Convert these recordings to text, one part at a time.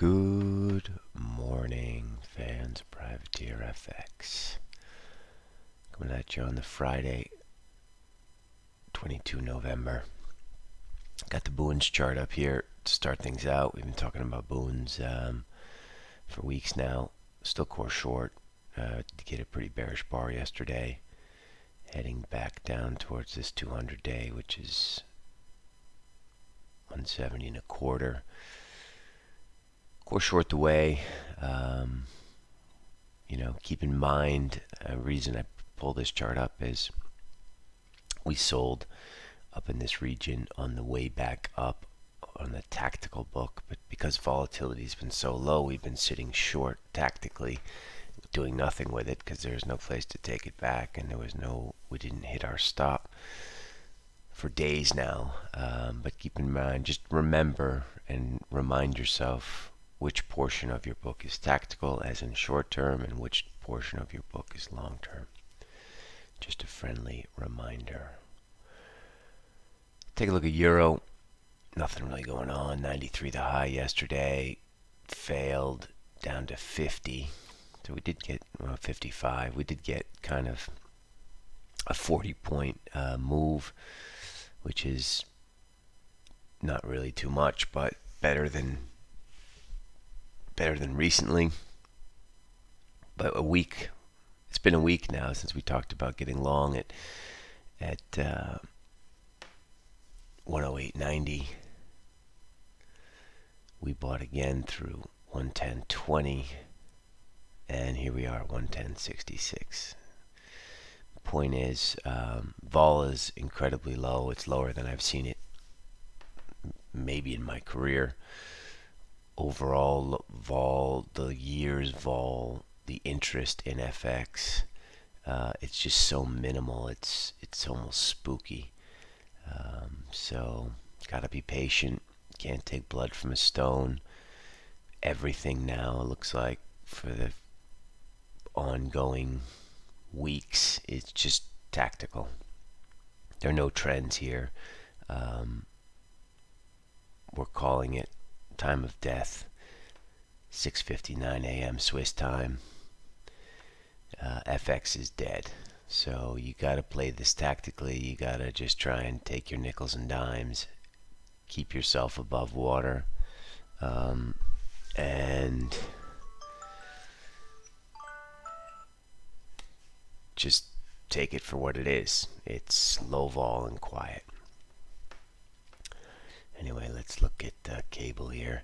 Good morning, fans of Privateer FX. Coming at you on the Friday, 22 November. Got the Boons chart up here to start things out. We've been talking about Boons for weeks now. Still core short. Did get a pretty bearish bar yesterday. Heading back down towards this 200-day, which is 170 and a quarter. Core short the way. Keep in mind, a reason I pull this chart up is we sold up in this region on the way back up on the tactical book, but because volatility has been so low, we've been sitting short tactically, doing nothing with it because there's no place to take it back, and we didn't hit our stop for days now. But keep in mind, just remember and remind yourself which portion of your book is tactical, as in short term, and which portion of your book is long term. Just a friendly reminder. Take a look at Euro. Nothing really going on. 93 the high yesterday. Failed down to 50. So we did get, well, 55. We did get kind of a 40-point move, which is not really too much, but better than recently. But a week, it's been a week now since we talked about getting long at 108.90. we bought again through 110.20, and here we are, 110.66. point is, vol is incredibly low. It's lower than I've seen it maybe in my career. Overall vol, the year's vol, the interest in FX, it's just so minimal. It's almost spooky. So gotta be patient. Can't take blood from a stone. Everything now looks like for the ongoing weeks, it's just tactical. There are no trends here. We're calling it. Time of death, 6:59 a.m. Swiss time. FX is dead. So you got to play this tactically. You got to just try and take your nickels and dimes, keep yourself above water, and just take it for what it is. It's low vol and quiet. Anyway, let's look at cable here.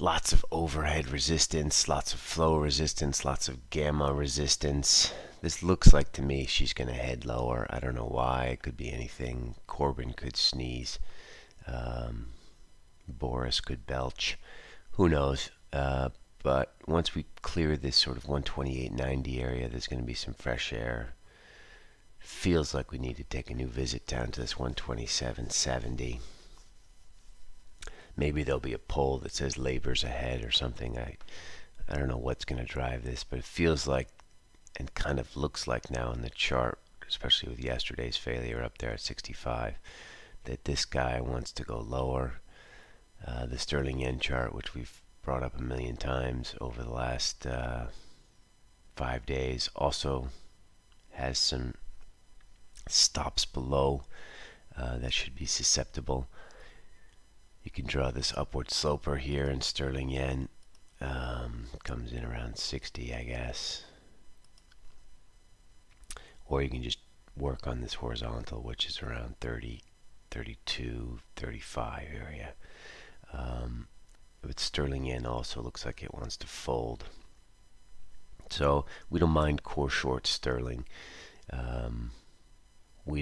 Lots of overhead resistance, lots of flow resistance, lots of gamma resistance. This looks like to me she's going to head lower. I don't know why. It could be anything. Corbin could sneeze. Boris could belch. Who knows? But once we clear this sort of 128.90 area, there's going to be some fresh air. Feels like we need to take a new visit down to this 127.70. Maybe there'll be a poll that says labor's ahead or something. I don't know what's going to drive this, but it feels like and kind of looks like now on the chart, especially with yesterday's failure up there at 65, that this guy wants to go lower. The sterling yen chart, which we've brought up a million times over the last 5 days, also has some stops below that should be susceptible. You can draw this upward sloper here, and sterling yen comes in around 60, I guess, or you can just work on this horizontal, which is around 30, 32, 35 area. But sterling yen also looks like it wants to fold, so we don't mind core short sterling. We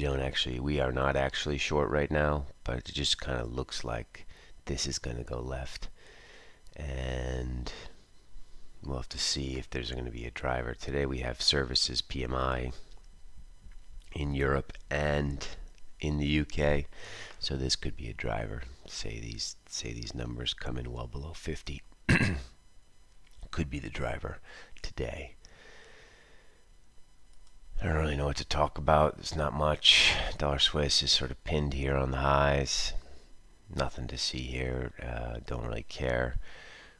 are not actually short right now, but it just kind of looks like this is going to go left, and we'll have to see if there's going to be a driver. Today we have services PMI in Europe and in the UK, so this could be a driver. Say these numbers come in well below 50, could be the driver today. I don't really know what to talk about. There's not much. Dollar Swiss is sort of pinned here on the highs. nothing to see here. Don't really care.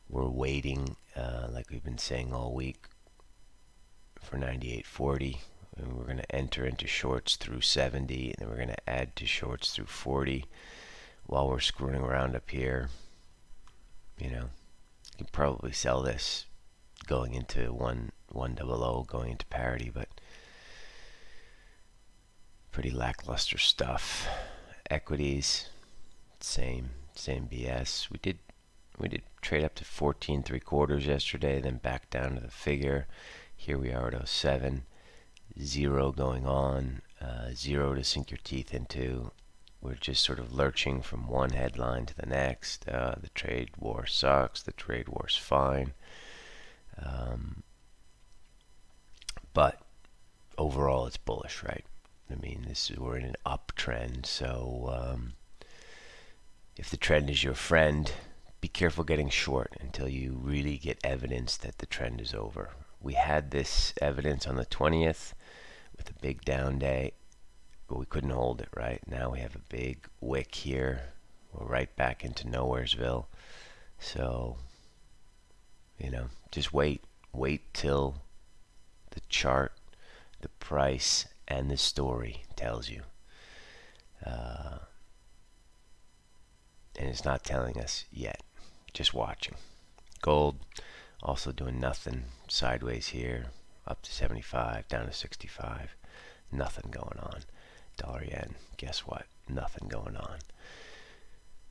We're waiting, like we've been saying all week, for 98.40, and we're going to enter into shorts through 70, and then we're going to add to shorts through 40 while we're screwing around up here. You know, you can probably sell this going into 100, going into parity, but pretty lackluster stuff. Equities, same BS. We did trade up to 14.75 yesterday, then back down to the figure. Here we are at 07, zero going on, zero to sink your teeth into. We're just sort of lurching from one headline to the next. The trade war sucks, the trade war's fine. But overall it's bullish, right? I mean, we're in an uptrend, so if the trend is your friend, be careful getting short until you really get evidence that the trend is over. We had this evidence on the 20th with a big down day, but we couldn't hold it, right? Now we have a big wick here. We're right back into Nowheresville. So, you know, just wait. Wait till the chart, the price, and the story tells you. And it's not telling us yet. Just watching. Gold also doing nothing. Sideways here, up to 75, down to 65. Nothing going on. Dollar yen, guess what? Nothing going on.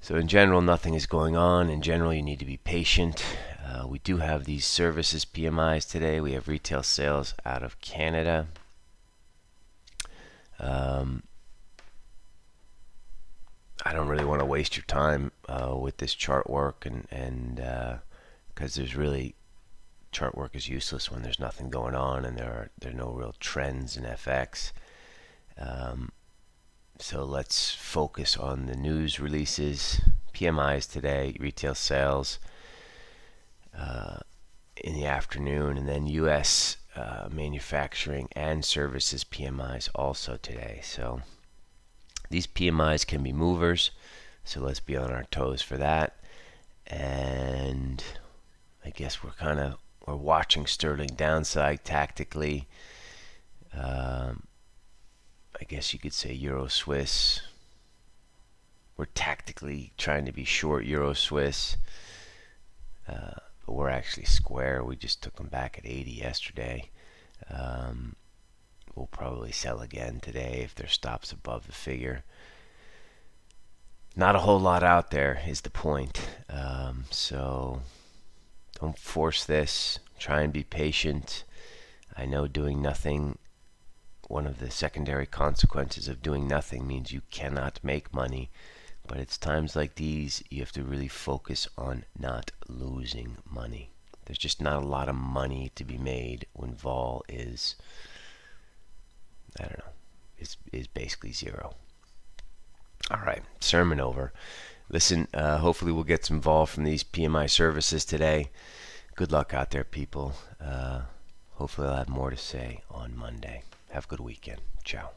So in general, nothing is going on. In general, you need to be patient. We do have these services PMIs today. We have retail sales out of Canada. I don't really want to waste your time with this chart work, and because there's really, chart work is useless when there's nothing going on and there are no real trends in FX. So let's focus on the news releases, PMIs today, retail sales in the afternoon, and then U.S. Manufacturing and services PMIs also today. So these PMIs can be movers, so let's be on our toes for that. And I guess we're watching sterling downside tactically. I guess you could say Euro Swiss. We're tactically trying to be short Euro Swiss, but we're actually square. We just took them back at 80 yesterday. We'll probably sell again today if there's stops above the figure. Not a whole lot out there is the point. So don't force this. Try and be patient. I know doing nothing, one of the secondary consequences of doing nothing means you cannot make money. But it's times like these you have to really focus on not losing money. There's just not a lot of money to be made when vol is, I don't know, is basically zero. All right, sermon over. Listen, hopefully we'll get some vol from these PMI services today. Good luck out there, people. Hopefully I'll have more to say on Monday. Have a good weekend. Ciao.